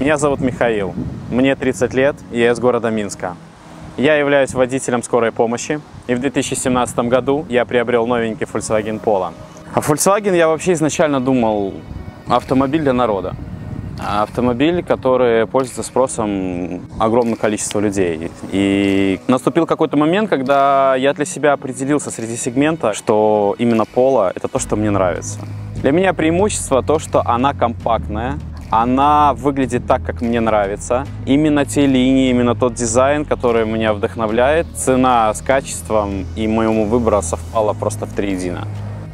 Меня зовут Михаил, мне 30 лет, я из города Минска. Я являюсь водителем скорой помощи, и в 2017 году я приобрел новенький Volkswagen Polo. А Volkswagen я вообще изначально думал автомобиль для народа. Автомобиль, который пользуется спросом огромного количества людей. И наступил какой-то момент, когда я для себя определился среди сегмента, что именно Polo – это то, что мне нравится. Для меня преимущество то, что она компактная, она выглядит так, как мне нравится. Именно те линии, именно тот дизайн, который меня вдохновляет. Цена с качеством и моему выбору совпала просто втриедино.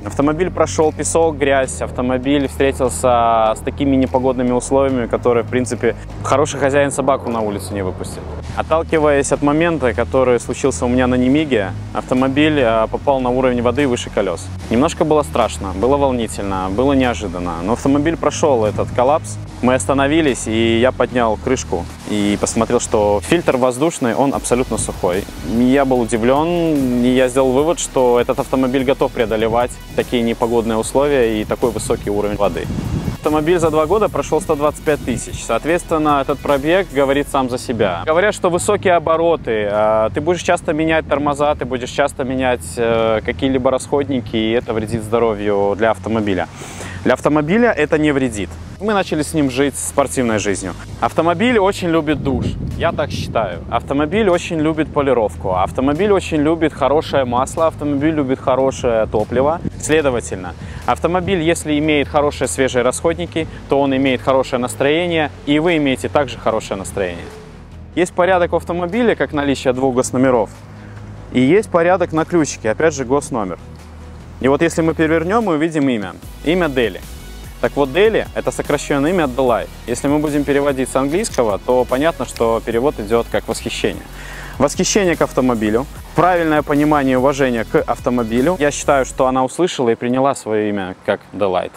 Автомобиль прошел песок, грязь, автомобиль встретился с такими непогодными условиями, которые, в принципе, хороший хозяин собаку на улицу не выпустит. Отталкиваясь от момента, который случился у меня на Немиге, автомобиль попал на уровень воды выше колес. Немножко было страшно, было волнительно, было неожиданно, но автомобиль прошел этот коллапс. Мы остановились, и я поднял крышку и посмотрел, что фильтр воздушный, он абсолютно сухой. Я был удивлен, и я сделал вывод, что этот автомобиль готов преодолевать такие непогодные условия и такой высокий уровень воды. Автомобиль за 2 года прошел 125 тысяч. Соответственно, этот пробег говорит сам за себя. Говорят, что высокие обороты, ты будешь часто менять тормоза, ты будешь часто менять какие-либо расходники, и это вредит здоровью для автомобиля. Для автомобиля это не вредит. Мы начали с ним жить спортивной жизнью. Автомобиль очень любит душ, я так считаю. Автомобиль очень любит полировку, автомобиль очень любит хорошее масло, автомобиль любит хорошее топливо. Следовательно, автомобиль, если имеет хорошие свежие расходники, то он имеет хорошее настроение, и вы имеете также хорошее настроение. Есть порядок в автомобиле, как наличие 2 госномеров, и есть порядок на ключике, опять же госномер. И вот если мы перевернем, мы увидим имя. Имя Дели. Так вот, Дели – это сокращенное имя от Дилайт. Если мы будем переводить с английского, то понятно, что перевод идет как восхищение. Восхищение к автомобилю, правильное понимание и уважение к автомобилю. Я считаю, что она услышала и приняла свое имя как Дилайт.